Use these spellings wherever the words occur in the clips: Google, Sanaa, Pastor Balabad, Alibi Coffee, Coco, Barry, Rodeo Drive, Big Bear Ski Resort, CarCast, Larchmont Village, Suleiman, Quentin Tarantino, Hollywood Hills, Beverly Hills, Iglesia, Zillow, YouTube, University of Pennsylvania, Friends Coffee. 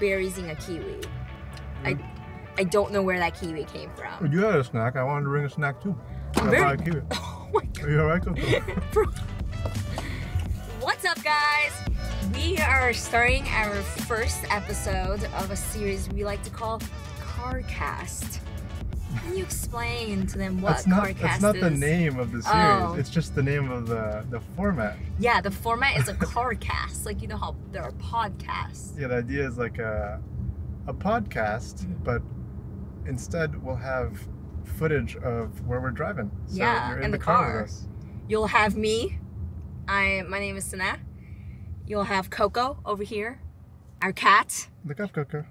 berries in a kiwi. I don't know where that kiwi came from. You had a snack. I wanted to bring a snack too. A kiwi. Oh my God. Are you all right, Coco? What's up, guys? We are starting our first episode of a series we like to call CarCast. Can you explain to them what CarCast is? That's not the name of the series. Oh. It's just the name of the format. Yeah, the format is a CarCast. Like, you know how there are podcasts. Yeah, the idea is like a podcast, but instead we'll have footage of where we're driving. So yeah, you're in the car with us. You'll have me. My name is Sanaa. You'll have Coco over here, our cat. Look up, Coco.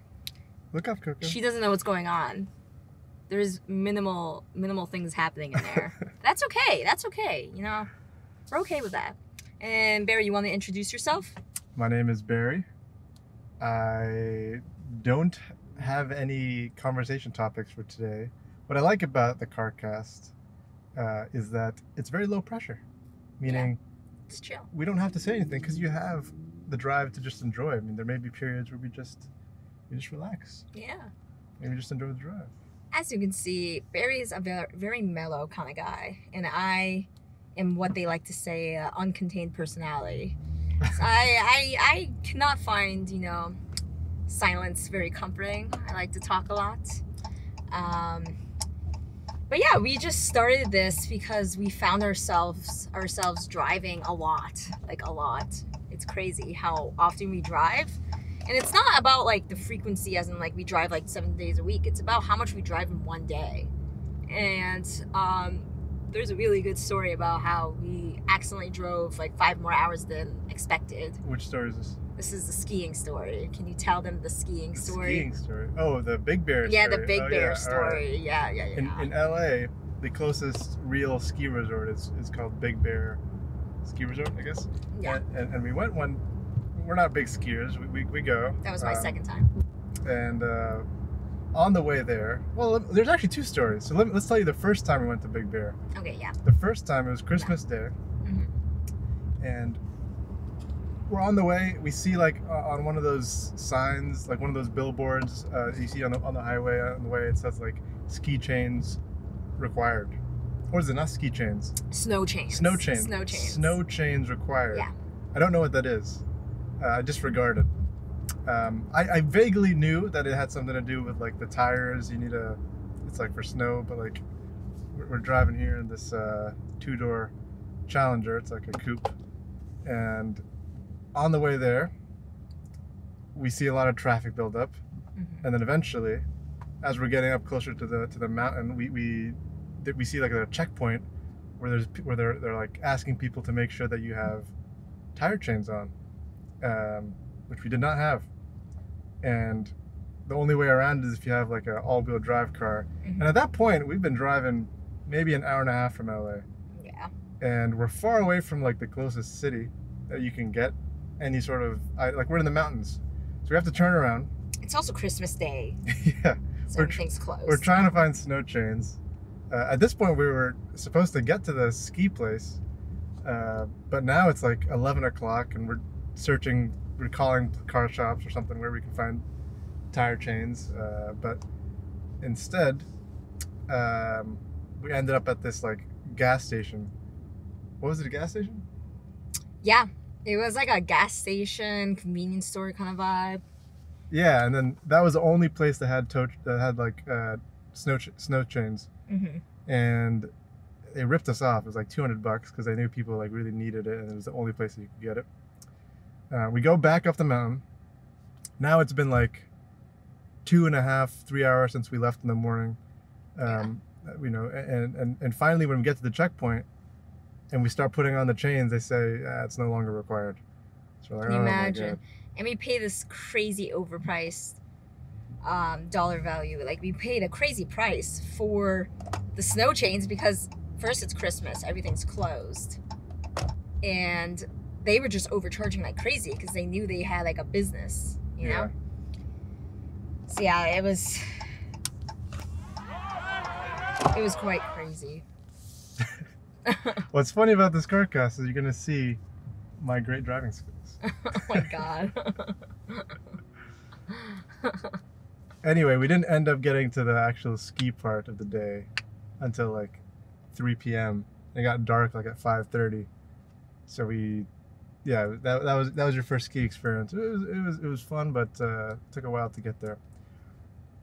Look up, Coco. She doesn't know what's going on. There's minimal things happening in there. That's okay. That's okay. You know, we're okay with that. And Barry, you want to introduce yourself? My name is Barry. I don't have any conversation topics for today. What I like about the CarCast is that it's very low pressure, meaning it's chill. We don't have to say anything because you have the drive to just enjoy. I mean, there may be periods where we just relax. Yeah. And we just enjoy the drive. As you can see, Barry is a very mellow kind of guy, and I am what they like to say uncontained personality. So I cannot find, you know, silence very comforting. I like to talk a lot. But yeah, we just started this because we found ourselves driving a lot, like a lot. It's crazy how often we drive. And it's not about like the frequency as in like we drive like 7 days a week. It's about how much we drive in one day. And there's a really good story about how we accidentally drove like 5 more hours than expected. Which story is this? This is the skiing story. Can you tell them the skiing story? The skiing story. Oh, the Big Bear story. Yeah, the Big Bear story. Right. Yeah. In LA, the closest real ski resort is called Big Bear Ski Resort, I guess. Yeah. And we went one. We're not big skiers. We go. That was my second time. And on the way there, well, there's actually two stories. So let's tell you the first time we went to Big Bear. Okay, yeah. The first time, it was Christmas Day. Mm-hmm. And we're on the way. We see like on one of those signs, like one of those billboards you see on the highway on the way, it says like ski chains required. Or is it not ski chains? Snow chains. Snow chains. Snow chains. Snow chains required. Yeah. I don't know what that is. I disregarded. I vaguely knew that it had something to do with like the tires. You need it's like for snow, but like we're driving here in this 2-door Challenger. It's like a coupe. And on the way there, we see a lot of traffic build up. Mm-hmm. And then eventually, as we're getting up closer to the mountain, we see like a checkpoint where they're like asking people to make sure that you have tire chains on. Which we did not have, and the only way around is if you have like an all-wheel drive car. Mm-hmm. And at that point, we've been driving maybe an hour and a half from LA. Yeah. And we're far away from like the closest city that you can get any sort of like we're in the mountains, so we have to turn around. It's also Christmas Day. Yeah. So everything's closed. We're trying to find snow chains. At this point, we were supposed to get to the ski place, but now it's like 11 o'clock, and we're searching, recalling car shops or something where we can find tire chains, but instead we ended up at this like gas station. What was it, a gas station? Yeah, it was like a gas station, convenience store kind of vibe. Yeah, and then that was the only place that had like snow chains. Mm-hmm. And they ripped us off. It was like $200 because they knew people like really needed it, and it was the only place that you could get it. We go back up the mountain. Now it's been like 2.5, 3 hours since we left in the morning. You know, and finally when we get to the checkpoint and we start putting on the chains, they say it's no longer required. So we're like, oh, imagine. And we pay this crazy overpriced dollar value. Like we paid a crazy price for the snow chains because first it's Christmas, everything's closed, and they were just overcharging like crazy because they knew they had like a business, you know? So yeah, it was quite crazy. What's funny about this CarCast is you're gonna see my great driving skills. Oh my God. Anyway, we didn't end up getting to the actual ski part of the day until like 3 p.m. It got dark like at 5:30. So we, yeah, that was your first ski experience. It was fun, but took a while to get there.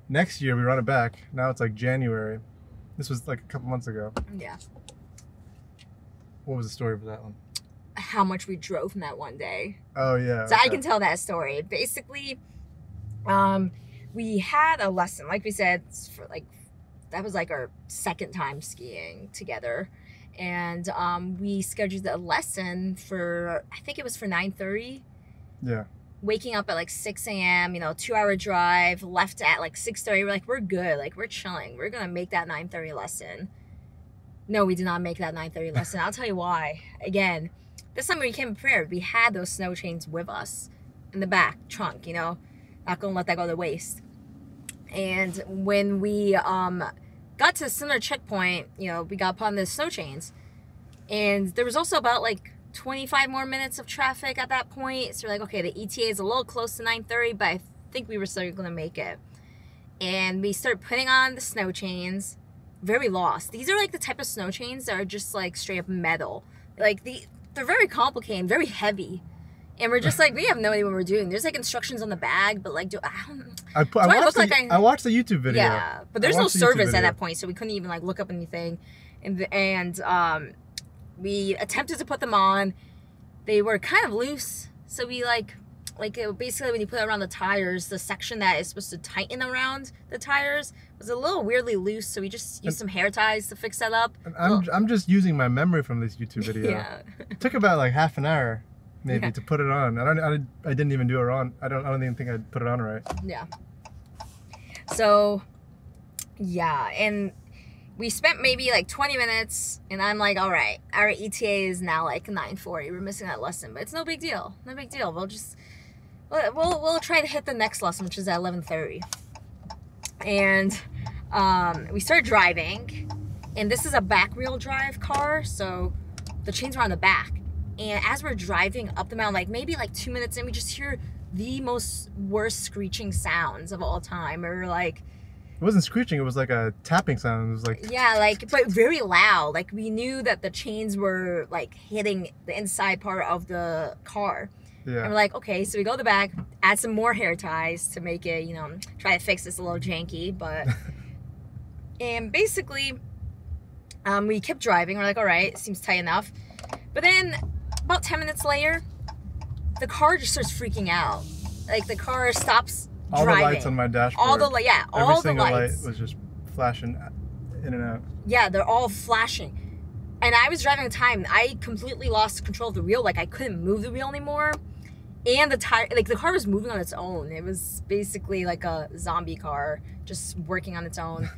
Next year we run it back. Now it's like January. This was like a couple months ago. Yeah. What was the story for that one? How much we drove in that one day. Oh yeah. So okay. I can tell that story. Basically, we had a lesson, like we said, for like that was like our second time skiing together, and we scheduled a lesson for I think it was for 9:30. Yeah. Waking up at like 6 a.m. You know, 2-hour drive. Left at like 6:30. We're like, we're good. Like we're chilling. We're gonna make that 9:30 lesson. No, we did not make that 9:30 lesson. I'll tell you why. Again, this summer we came prepared. We had those snow chains with us in the back trunk. You know, not gonna let that go to waste. And when we got to the center checkpoint, you know, we got upon the snow chains, and there was also about like 25 more minutes of traffic at that point. So we're like, okay, the ETA is a little close to 9:30, but I think we were still gonna make it. And we start putting on the snow chains, very lost. These are like the type of snow chains that are just like straight up metal. Like they're very complicated and very heavy. And we're just like, we have no idea what we're doing. There's like instructions on the bag, but like, I watched the YouTube video. Yeah, but there's no service at that point, so we couldn't even like look up anything. And we attempted to put them on. They were kind of loose, so we like it, basically when you put it around the tires, the section that is supposed to tighten around the tires was a little weirdly loose, so we just used some hair ties to fix that up. I'm just using my memory from this YouTube video. Yeah. It took about like half an hour. Maybe to put it on. I didn't even do it on. I don't even think I put it on right. Yeah. So, yeah, and we spent maybe like 20 minutes, and I'm like, all right, our ETA is now like 9:40. We're missing that lesson, but it's no big deal. No big deal. We'll try to hit the next lesson, which is at 11:30. And we start driving, and this is a back wheel drive car, so the chains were on the back. And as we're driving up the mountain, like maybe like 2 minutes in, we just hear the worst screeching sounds of all time. Or like, it wasn't screeching; it was like a tapping sound. It was like, yeah, like but very loud. Like we knew that the chains were like hitting the inside part of the car. Yeah. And we're like, okay, so we go to the back, add some more hair ties to make it, you know, try to fix this a little janky, but and basically, we kept driving. We're like, all right, seems tight enough, but then. About 10 minutes later, the car just starts freaking out. Like the car stops driving. All the lights on my dashboard. Every single light was just flashing in and out. Yeah, they're all flashing. And I was driving at the time. I completely lost control of the wheel. Like I couldn't move the wheel anymore. And the tire, like the car was moving on its own. It was basically like a zombie car just working on its own.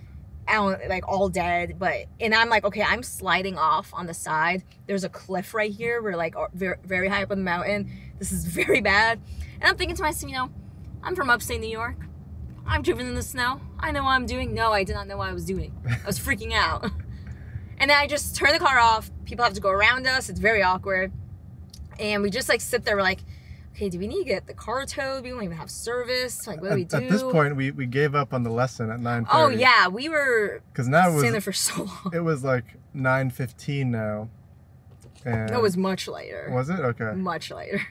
Like all dead, and I'm like, okay, I'm sliding off on the side. There's a cliff right here. We're like very, very high up on the mountain. This is very bad. And I'm thinking to myself, you know, I'm from upstate New York. I've driven in the snow. I know what I'm doing. No, I did not know what I was doing. I was freaking out. And then I just turn the car off. People have to go around us. It's very awkward. And we just like sit there. We're like, okay, do we need to get the car towed? We don't even have service. Like, what do we do? At this point, we gave up on the lesson at 9:30. Oh, yeah. We were sitting there for so long. It was like 9:15 now. And it was much later. Was it? Okay. Much later.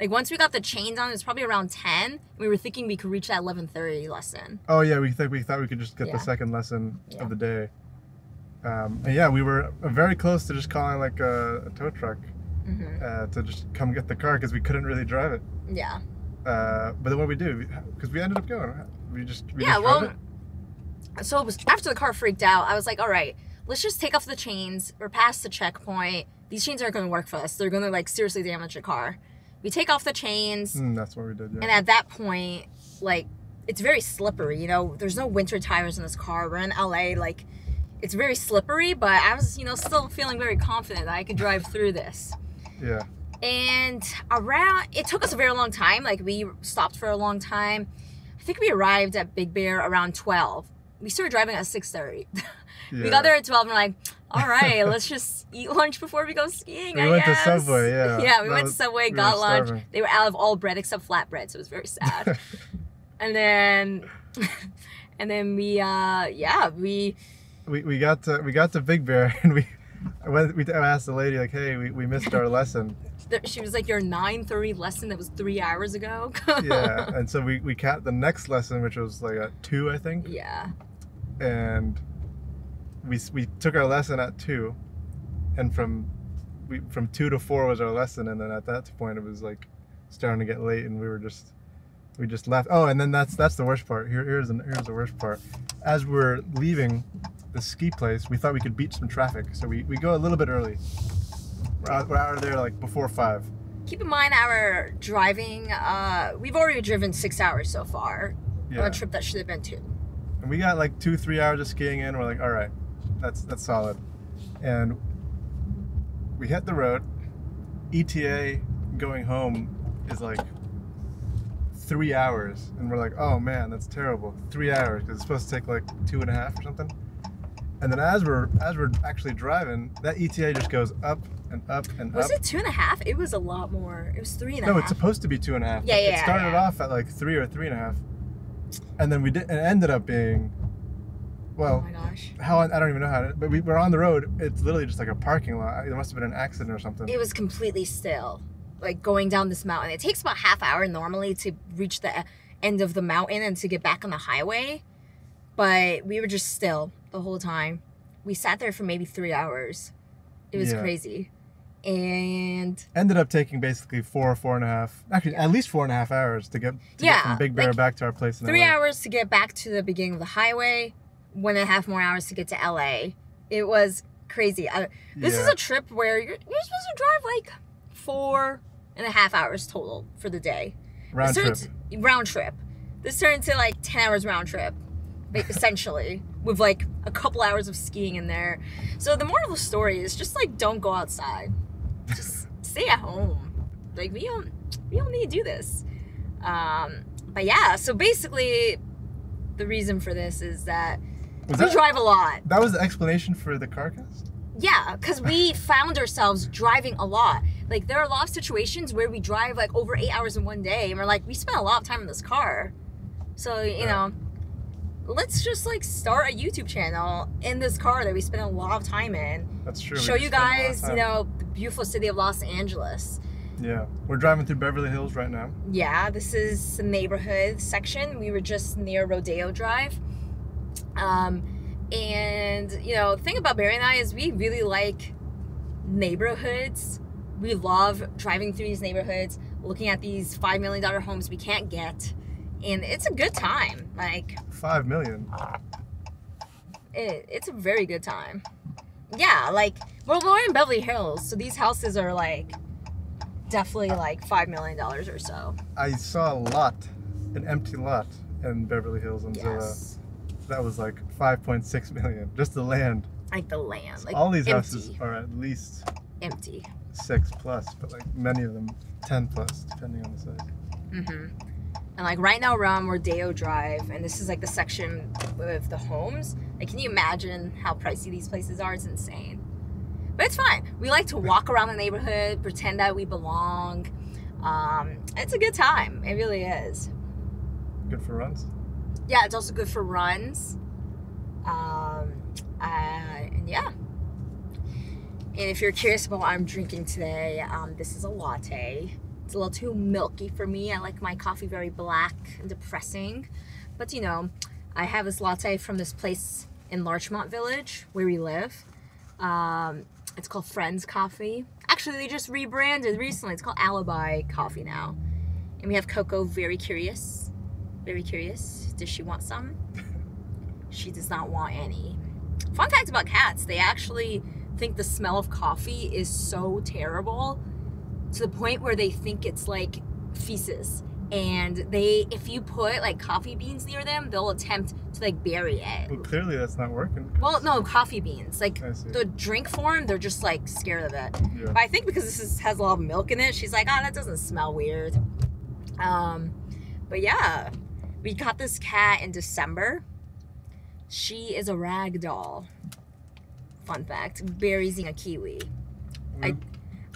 Like, once we got the chains on, it was probably around 10. We were thinking we could reach that 11:30 lesson. Oh, yeah. We thought we could just get the second lesson of the day. And yeah, we were very close to just calling, like, a tow truck. Mm-hmm. To just come get the car because we couldn't really drive it. Yeah. But then what did we do? Because we ended up going. So it was after the car freaked out, I was like, all right, let's just take off the chains. We're past the checkpoint. These chains aren't going to work for us. They're going to like seriously damage the car. We take off the chains. That's what we did, yeah. And at that point, like, it's very slippery. You know, there's no winter tires in this car. We're in LA, like, it's very slippery, but I was, you know, still feeling very confident that I could drive through this. Yeah. And it took us a very long time. Like, we stopped for a long time. I think we arrived at Big Bear around 12. We started driving at 6:30. Yeah. We got there at 12 and we're like, all right, let's just eat lunch before we go skiing, I guess. We went to Subway, yeah. Yeah, we went to Subway, got lunch. Starving. They were out of all bread except flatbread, so it was very sad. And then we got to Big Bear, and we asked the lady, like, hey, we missed our lesson. She was like, your 9:30 lesson that was 3 hours ago. Yeah, and so we capped the next lesson, which was like at 2, I think. Yeah. And we took our lesson at 2, and from 2 to 4 was our lesson, and then at that point it was like starting to get late, and we just left. Oh, and then that's the worst part. Here's the worst part. As we're leaving the ski place, we thought we could beat some traffic, so we go a little bit early. We're out of there like before 5. Keep in mind our driving. We've already driven 6 hours so far on a trip that should have been 2. And we got like 2-3 hours of skiing in. We're like, all right, that's solid. And we hit the road. ETA going home is like 3 hours, and we're like, oh man, that's terrible. 3 hours, because it's supposed to take like 2.5 or something. And then as we're actually driving, that ETA just goes up and up and up. Was it 2.5? It was a lot more. It was 3.5. No, it's supposed to be 2.5. Yeah, yeah. It started off at like 3 or 3.5, and then it ended up being, well, oh my gosh, how, I don't even know how. But we're on the road. It's literally just like a parking lot. There must have been an accident or something. It was completely still, like going down this mountain. It takes about half hour normally to reach the end of the mountain and to get back on the highway. But we were just still the whole time. We sat there for maybe 3 hours. It was crazy. And ended up taking basically 4 or 4.5, actually at least 4.5 hours to get from Big Bear, like, back to our place in LA. 3 hours to get back to the beginning of the highway, 1.5 more hours to get to LA. It was crazy. This is a trip where you're supposed to drive like 4.5 hours total for the day. Round trip. This turned into like 10 hours round trip, essentially, with like a couple hours of skiing in there. So the moral of the story is just, like, don't go outside. Just stay at home. Like, we don't need to do this. But yeah, so basically the reason for this is that we drive a lot. That was the explanation for the CarCast? Yeah, because we found ourselves driving a lot. Like, there are a lot of situations where we drive like over 8 hours in one day, and we're like, we spent a lot of time in this car. So, you know, let's just like start a YouTube channel in this car that we spent a lot of time in. That's true. Show you guys, you know, the beautiful city of Los Angeles. Yeah, we're driving through Beverly Hills right now. Yeah, this is the neighborhood section. We were just near Rodeo Drive. And, you know, the thing about Barry and I is we really like neighborhoods. We love driving through these neighborhoods, looking at these $5 million homes we can't get, and it's a good time. Like, $5 million. It's a very good time. Yeah, like, well, we're in Beverly Hills, so these houses are like definitely like $5 million or so. I saw a lot, an empty lot in Beverly Hills on Zillow. That was like 5.6 million, just the land. Like the land. Like, all these houses are at least empty. 6+, but like many of them 10+, depending on the size. And like right now we're on Rodeo Drive, and this is like the section with the homes. Like, can you imagine how pricey these places are? It's insane. But it's fine. We like to walk around the neighborhood, pretend that we belong. It's a good time. It really is. Good for runs? Yeah, it's also good for runs. And yeah. And if you're curious about what I'm drinking today, this is a latte. It's a little too milky for me. I like my coffee very black and depressing. But, you know, I have this latte from this place in Larchmont Village where we live. It's called Friends Coffee. Actually, they just rebranded recently. It's called Alibi Coffee now. And we have Coco, very curious. Very curious. Does she want some? She does not want any. Fun fact about cats, they actually think the smell of coffee is so terrible to the point where they think it's like feces, and if you put like coffee beans near them, they'll attempt to like bury it. Well, clearly that's not working. Well, no, coffee beans, like the drink form, they're just like scared of it. Yeah. But I think because has a lot of milk in it, she's like, oh, that doesn't smell weird. But yeah, we got this cat in December. She is a rag doll. Fun fact, Barry's eating a kiwi.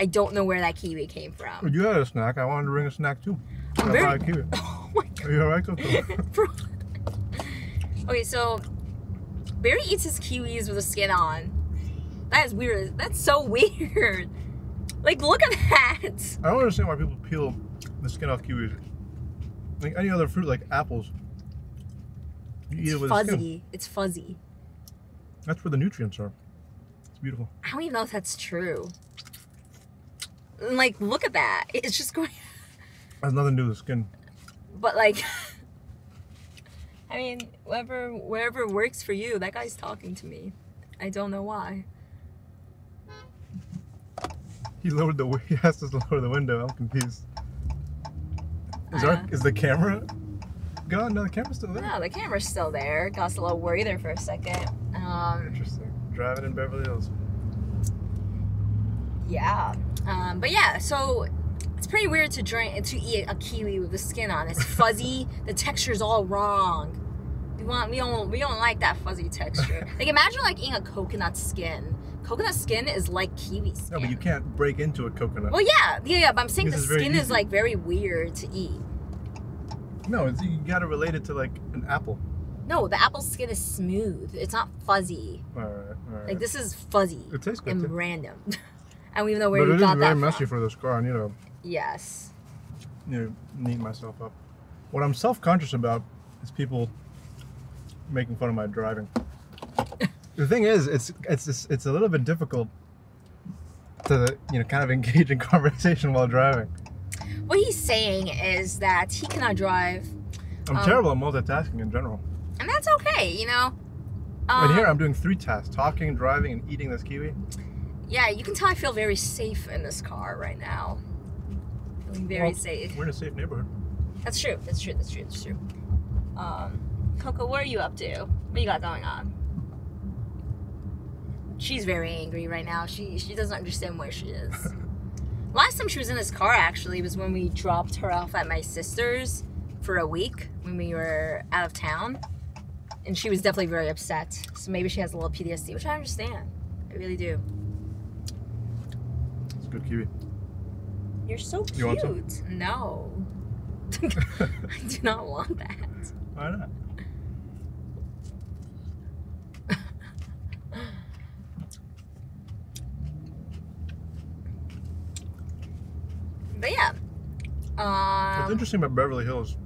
I don't know where that kiwi came from. You had a snack. I wanted to bring a snack too. I bought a kiwi. Oh my God. Are you alright, Coco? Bro. Okay, so Barry eats his kiwis with a skin on. That is weird. That's so weird. Like, look at that. I don't understand why people peel the skin off kiwis. Like any other fruit, like apples. You eat it with the skin. It's fuzzy. That's where the nutrients are. It's beautiful. I don't even know if that's true. Like, look at that. It's just going. Has nothing to do with the skin. But like, I mean, wherever works for you. That guy's talking to me. I don't know why. He asked us to lower the window. I'm confused. Is the camera gone? No, the camera's still there. No, the camera's still there. Got a little worried there for a second. Interesting. Driving in Beverly Hills. Yeah. But yeah, so it's pretty weird to eat a kiwi with the skin on. It's fuzzy. The texture's all wrong. We don't like that fuzzy texture. Like, imagine like eating a coconut skin. Coconut skin is like kiwi skin. No, but you can't break into a coconut. Well, yeah, but I'm saying the skin is like very weird to eat. No, you gotta relate it to like an apple. No, the apple skin is smooth. It's not fuzzy. All right. Like, this is fuzzy. It tastes good. And random. I don't even know where you got that. But it is very messy for this car. I need to. Yes. You know, neat myself up. What I'm self-conscious about is people making fun of my driving. The thing is, it's a little bit difficult to, you know, kind of engage in conversation while driving. What he's saying is that he cannot drive. I'm terrible at multitasking in general. And that's okay, you know. Right here, I'm doing 3 tasks: talking, driving, and eating this kiwi. Yeah, you can tell I feel very safe in this car right now. Feeling very safe. We're in a safe neighborhood. That's true. Coco, what are you up to? What you got going on? She's very angry right now. She doesn't understand where she is. Last time she was in this car, actually, was when we dropped her off at my sister's for a week when we were out of town. And she was definitely very upset. So maybe she has a little PTSD, which I understand. I really do. It's a good kiwi. You're so cute. You want some? No. I do not want that. Why not? But yeah. What's interesting about Beverly Hills,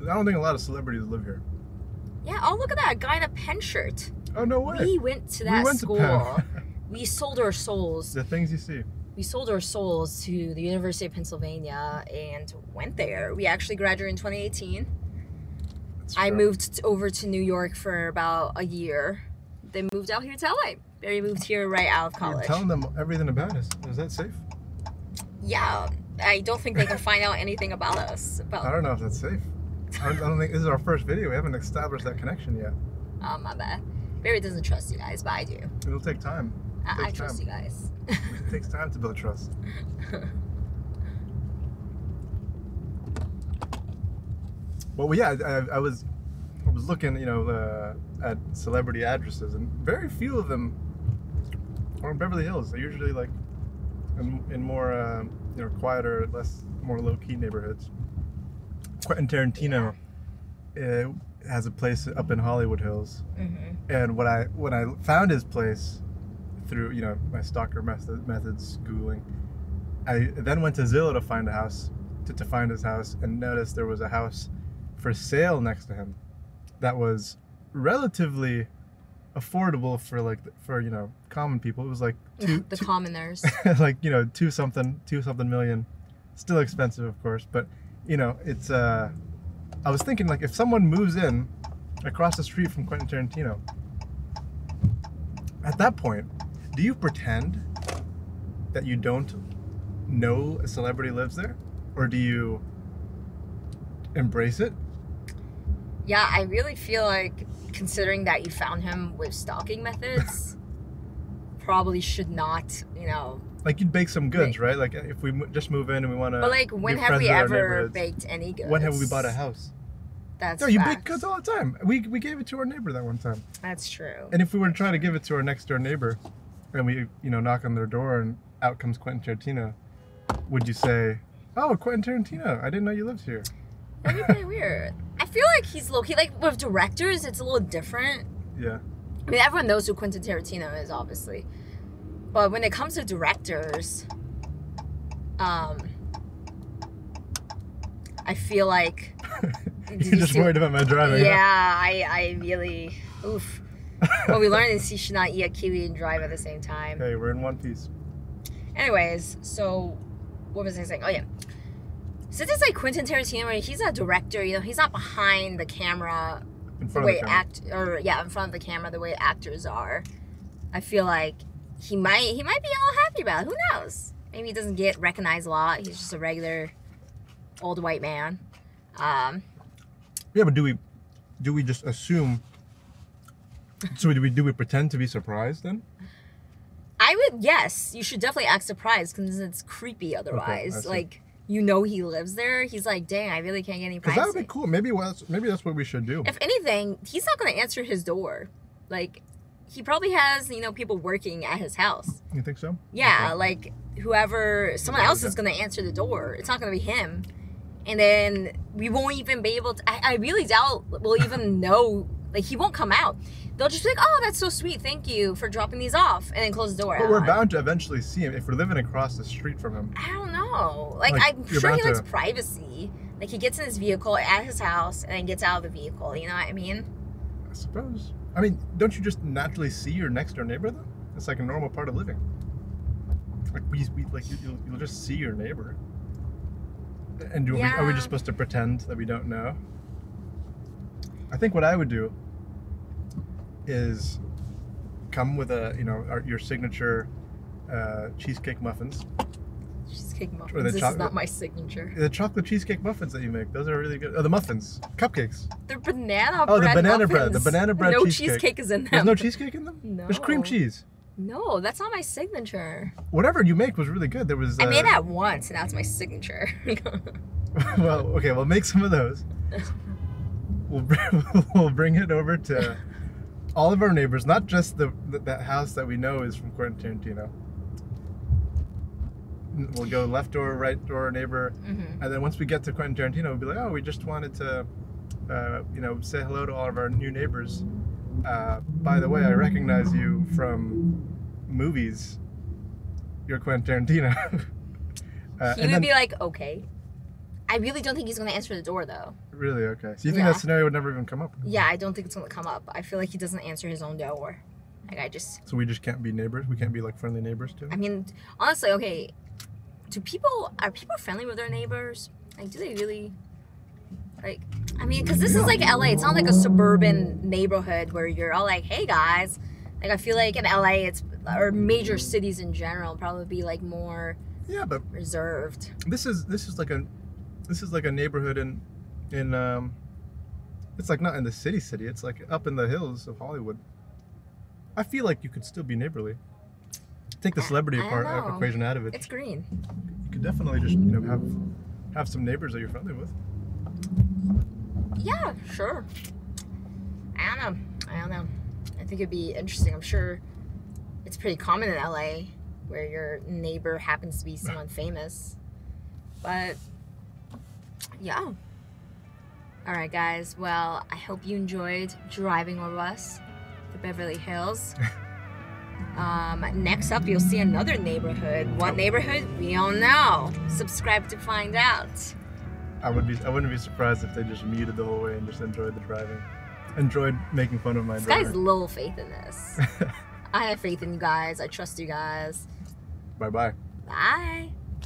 I don't think a lot of celebrities live here. Yeah, oh, look at that, a guy in a pen shirt. Oh, no way. We went to that school. We sold our souls. The things you see. We sold our souls to the University of Pennsylvania and went there. We actually graduated in 2018. I moved over to New York for about a year. They moved out here to LA. Barry moved here right out of college. You're telling them everything about us. Is that safe? Yeah, I don't think they can find out anything about us. I don't know if that's safe. I don't think this is our first video. We haven't established that connection yet. Oh, my bad. Barry doesn't trust you guys, but I do. It'll take time. I trust you guys. It takes time to build trust. Well, yeah, I was looking, you know, at celebrity addresses, and very few of them are in Beverly Hills. They're usually like in more, you know, quieter, more low-key neighborhoods. Quentin Tarantino has a place up in Hollywood Hills, and when I found his place through, you know, my stalker methods Googling, I then went to Zillow to find a house, to find his house, and noticed there was a house for sale next to him that was relatively affordable for you know, common people. It was like the commoners, like, you know, two something million. Still expensive, of course, but you know, it's I was thinking, like, if someone moves in across the street from Quentin Tarantino, at that point, do you pretend that you don't know a celebrity lives there, or do you embrace it? Yeah, I really feel like, considering that you found him with stalking methods, probably should not, you know. Like, you'd bake some goods, right? Like, if we just move in and we want to. But like, when have we ever baked any goods? When have we bought a house? That's no, you bake goods all the time. We gave it to our neighbor that one time. That's true. And if we were trying to give it to our next door neighbor, and we, you know, knock on their door and out comes Quentin Tarantino, would you say, Oh, Quentin Tarantino. I didn't know you lived here. That'd be kind of weird. I feel like he's low-key. Like, with directors, it's a little different. Yeah. I mean, everyone knows who Quentin Tarantino is, obviously. But when it comes to directors, I feel like... You're just worried about my driving. Yeah, I really... Oof. What we learned is you should not eat a kiwi and drive at the same time. Hey, we're in one piece. Anyways, so... What was I saying? Oh, yeah. Since it's like Quentin Tarantino, he's a director, you know, he's not behind the camera the way in front of the camera the way actors are. I feel like he might be all happy about it. Who knows? Maybe he doesn't get recognized a lot. He's just a regular old white man. Yeah, but do we just assume? So do we pretend to be surprised then? I would, yes. You should definitely act surprised because it's creepy otherwise. Okay, like, you know he lives there. He's like, dang, I really can't get any privacy. That would be cool. Maybe that's what we should do. If anything, he's not going to answer his door. Like, he probably has, you know, people working at his house. You think so? Yeah, okay. Like, someone else is going to answer the door. It's not going to be him. And then we won't even be able to, I really doubt we'll even know. Like, he won't come out. They'll just be like, oh, that's so sweet. Thank you for dropping these off. And then close the door. But we're bound to eventually see him if we're living across the street from him. I don't know. Like I'm sure he likes privacy. Like, he gets in his vehicle at his house and then gets out of the vehicle. You know what I mean? I suppose. I mean, don't you just naturally see your next door neighbor, though? It's like a normal part of living. Like, you'll just see your neighbor. And are we just supposed to pretend that we don't know? I think what I would do is come with your signature cheesecake muffins. Cheesecake muffins. This is not my signature. The chocolate cheesecake muffins that you make. Those are really good. Oh, the muffins. Cupcakes. They're banana bread. Oh, the banana muffins. Bread. The banana bread no cheesecake. No cheesecake is in them. There's no cheesecake in them? No. There's cream cheese. No, that's not my signature. Whatever you make was really good. There was. I made that once, and that's my signature. Well, okay. We'll make some of those. We'll bring it over to all of our neighbors, not just that house that we know is from Quentin Tarantino. We'll go left door, right door, neighbor, and then once we get to Quentin Tarantino, we'll be like, oh, we just wanted to, say hello to all of our new neighbors. By the way, I recognize you from movies. You're Quentin Tarantino. He would be like, okay. I really don't think he's going to answer the door, though. Really? Okay. So you think that scenario would never even come up? Yeah, I don't think it's going to come up. I feel like he doesn't answer his own door. Like, So we just can't be neighbors? We can't be, like, friendly neighbors, too? I mean, honestly, okay, are people friendly with their neighbors? Like, do they really, like, I mean, because this is, like, L.A. It's not, like, a suburban neighborhood where you're all like, hey, guys. Like, I feel like in L.A., or major cities in general, probably be, like, more reserved. This is like a... This is like a neighborhood in it's like not in the city. It's like up in the hills of Hollywood. I feel like you could still be neighborly. Take the celebrity equation out of it. It's green. You could definitely just have some neighbors that you're friendly with. Yeah, sure. I don't know. I think it'd be interesting. I'm sure it's pretty common in LA where your neighbor happens to be someone famous, but. Yeah. Alright, guys. Well, I hope you enjoyed driving with us to Beverly Hills. Next up, you'll see another neighborhood. What neighborhood? We don't know. Subscribe to find out. I wouldn't be surprised if they just muted the whole way and just enjoyed the driving. Enjoyed making fun of my driver. This guy's little faith in this. I have faith in you guys. I trust you guys. Bye-bye. Bye.